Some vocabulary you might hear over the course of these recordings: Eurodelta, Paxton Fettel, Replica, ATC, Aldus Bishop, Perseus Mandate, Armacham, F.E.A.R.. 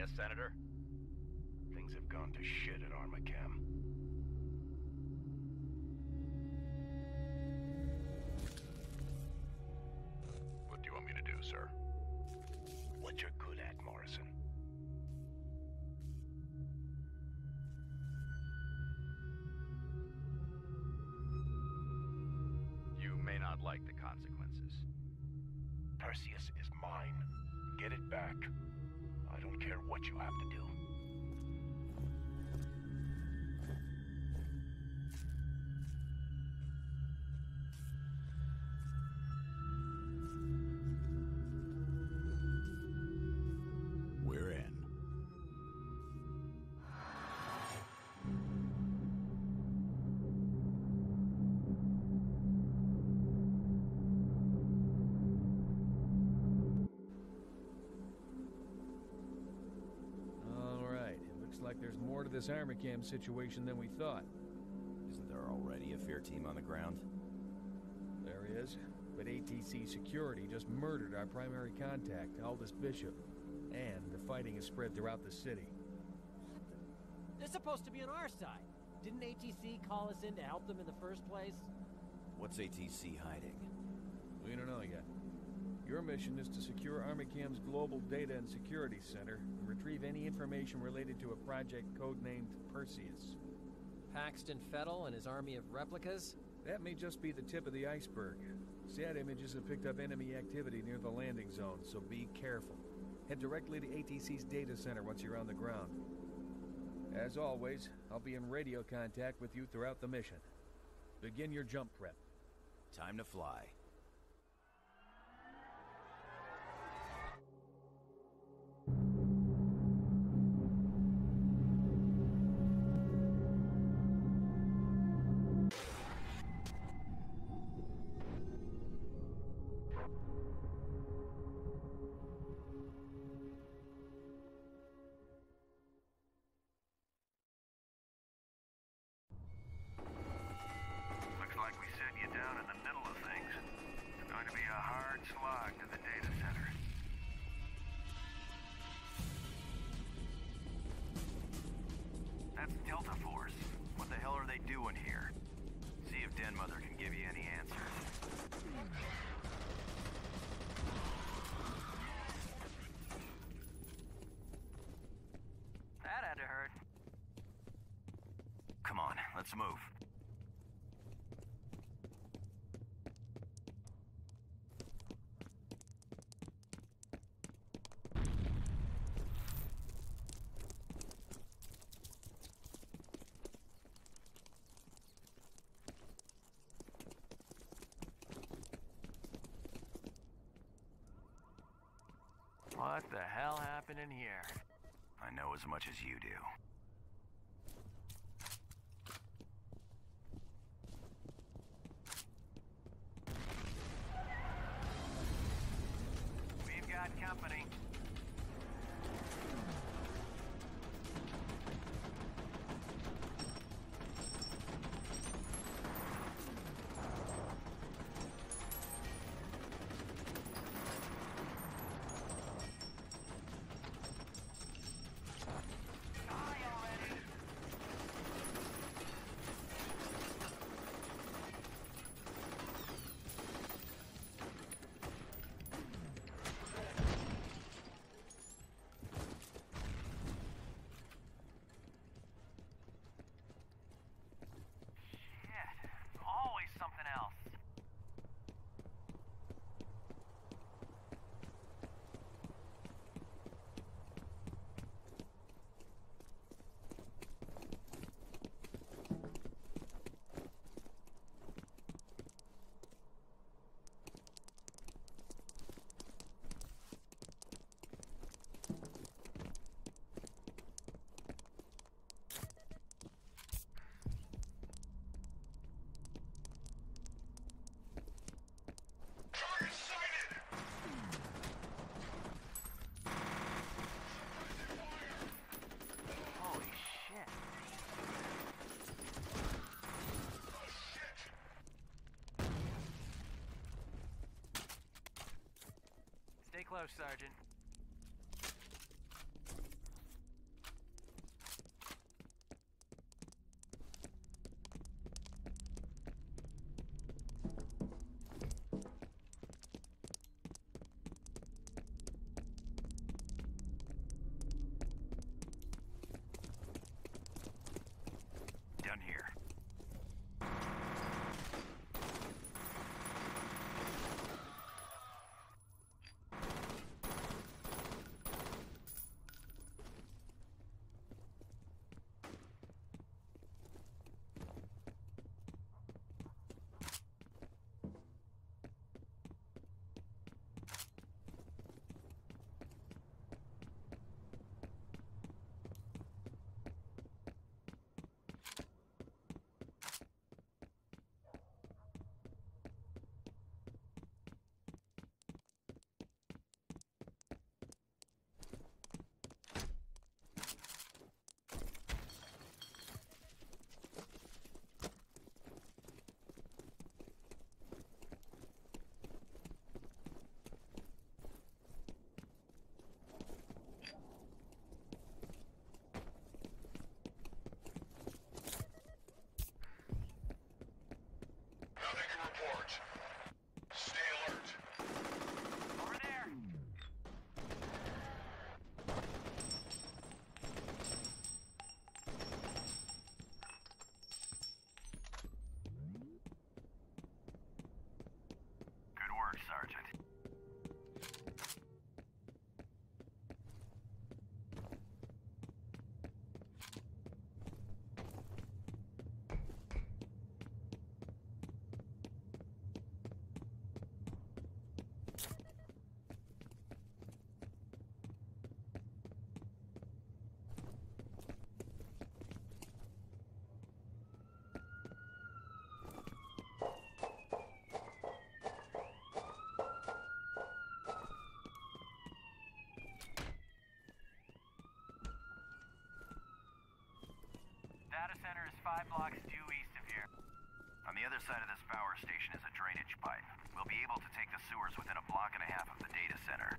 Yes, Senator? Things have gone to shit at Armacham. What do you want me to do, sir? What you're good at, Morrison. You may not like the consequences. Perseus is mine. Get it back. I don't care what you have to do. We're in. More to this Armacham situation than we thought. Isn't there already a F.E.A.R. team on the ground? There is, but ATC security just murdered our primary contact, Aldus Bishop, and the fighting is spread throughout the city. They're supposed to be on our side. Didn't ATC call us in to help them in the first place? What's ATC hiding? We don't know yet. Your mission is to secure Armacham's global data and security center and retrieve any information related to a project codenamed Perseus. Paxton Fettel and his army of replicas? That may just be the tip of the iceberg. Sad images have picked up enemy activity near the landing zone, so be careful. Head directly to ATC's data center once you're on the ground. As always, I'll be in radio contact with you throughout the mission. Begin your jump prep. Time to fly. Let's move. What the hell happened in here? I know as much as you do. Close, Sergeant. 5 blocks due east of here. On the other side of this power station is a drainage pipe. We'll be able to take the sewers within 1.5 blocks of the data center.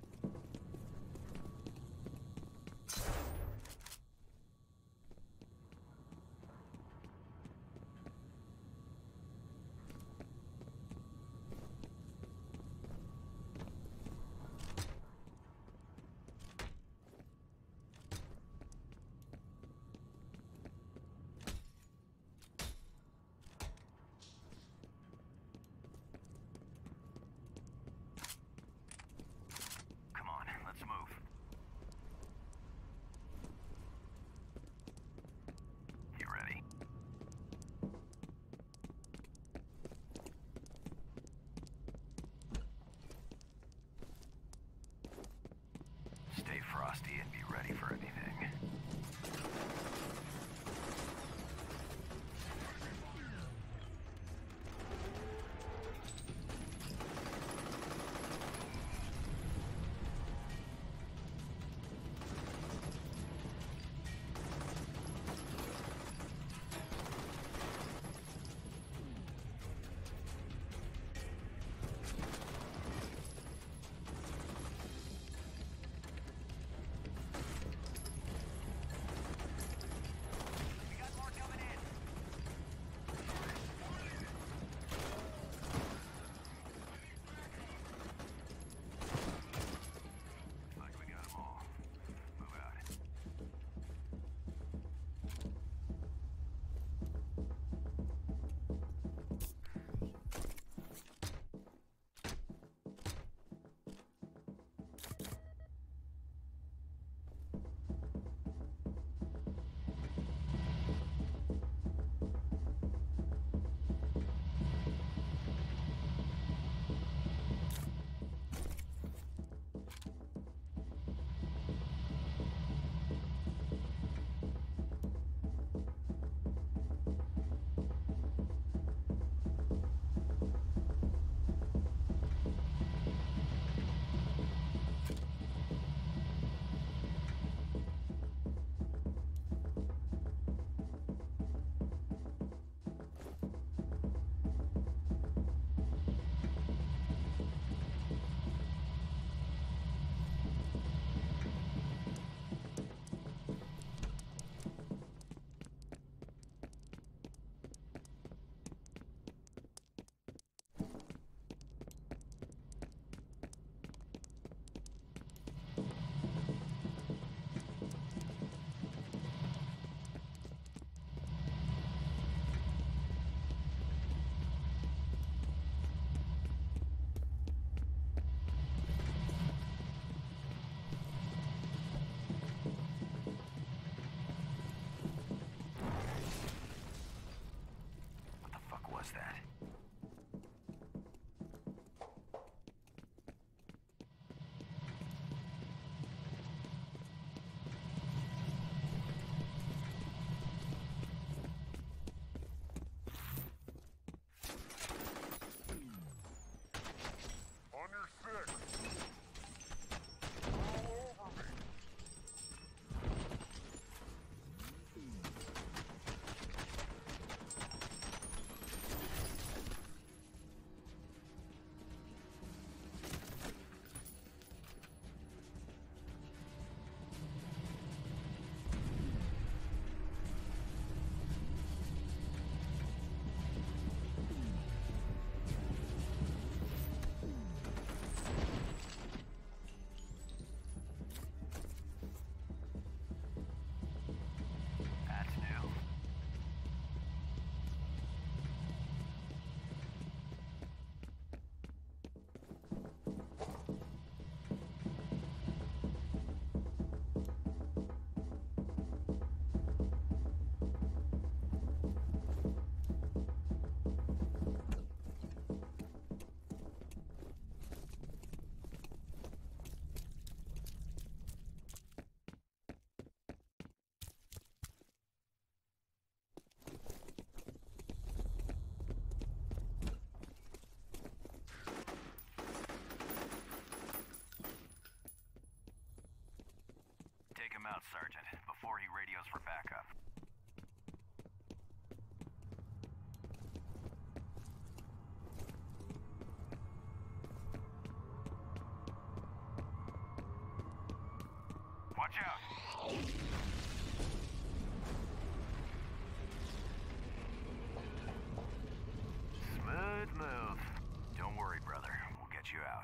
Take him out, Sergeant, before he radios for backup. Watch out! Smooth move. Don't worry, brother. We'll get you out.